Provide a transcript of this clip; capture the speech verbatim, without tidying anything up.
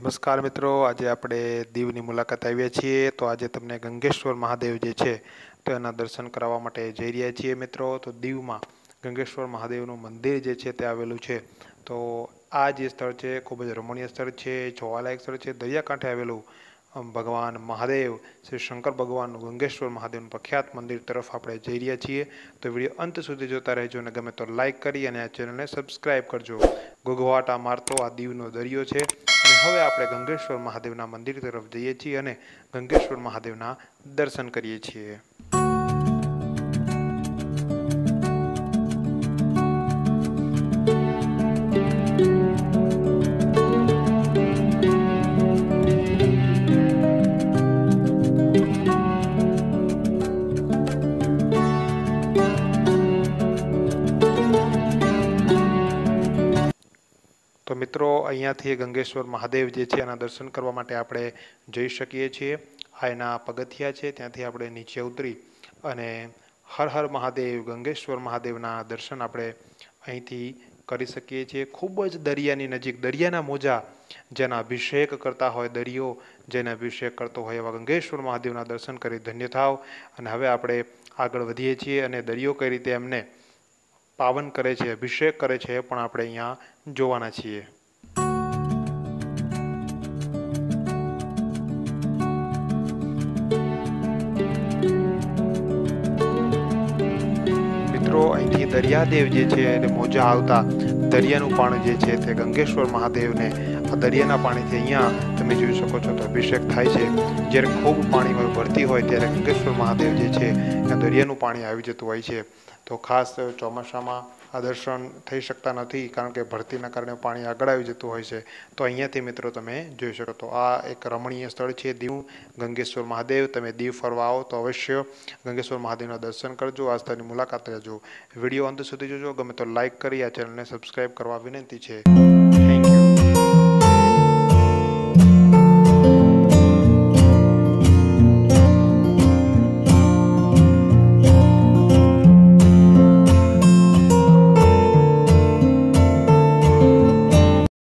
नमस्कार मित्रों, आज आप दीवनी मुलाकात आव्या छीए। तो आज तमने गंगेश्वर महादेव जे छे तो एना दर्शन करवा माटे जई रह्या छीए मित्रों। तो दीव में गंगेश्वर महादेवनुं मंदिर जे छे ते आवेलुं छे। तो आ जे स्थळ छे खूब ज रमणीय स्थळ छे, जोवालायक स्थळ छे। दरियाकांठे आवेलुं भगवान महादेव श्री शंकर भगवान गंगेश्वर महादेव प्रख्यात मंदिर तरफ आप जई रह्या छीए। तो वीडियो अंत सुधी जोता रहो ने गमे तो लाइक करी अने आ चेनल ने सब्सक्राइब करजो। गुगवाटा मारतो आ दीवनो दरियो छे। हवे आपणे गंगेश्वर महादेवना मंदिर तरफ जईए छीए अने गंगेश्वर महादेवना दर्शन करीए छीए। तो मित्रों अहींयाथी गंगेश्वर महादेव जे छे एना दर्शन करवा माटे आपणे जई शकीए छीए। आ एना पगथिया छे, त्यांथी आपणे नीचे उतरी अने हर हर महादेव गंगेश्वर महादेवना दर्शन आपणे अहींथी करी शकीए छीए। खूब ज दरियानी नजीक दरियाना मोजा जेना अभिषेक करता होय, दरियो जेने अभिषेक करतो होय एवा गंगेश्वर महादेवना दर्शन करी धन्य थाव। अने हवे आपणे आगळ वधीए छीए अने दरियो कई रीते एमने पावन करे छे, अभिषेक करे छे, पण आपणे अहींया जोवाना छीए। मित्रों अहींथी दरियादेव जे छे एने मोजा आवता दरियानुं पाणी जे छे ते गंगेश्वर महादेवने आ दरियाना पाणीथी अहींया तमे जोई शको छो तो अभिषेक थाय छे। ज्यारे खूब पाणी भरती होय त्यारे गंगेश्वर महादेव जे छे ए दरियानुं पाणी आवी जतुं होय छे। तो खास ચોમાસામાં आ दर्शन थी सकता नहीं कारण के भरती कारण पानी आगे आई जत हो। तो अहींयाथी मित्रों तमे जोई शको। तो आ एक रमणीय स्थल है दीव गंगेश्वर महादेव। तमे दीव फरवा आओ तो अवश्य गंगेश्वर महादेवना दर्शन करजो, आ स्थळनी मुलाकात लेजो। विडियो अंत सुधी जोजो, गमे तो लाइक करी आ चेनलने सब्सक्राइब करवा विनंती है।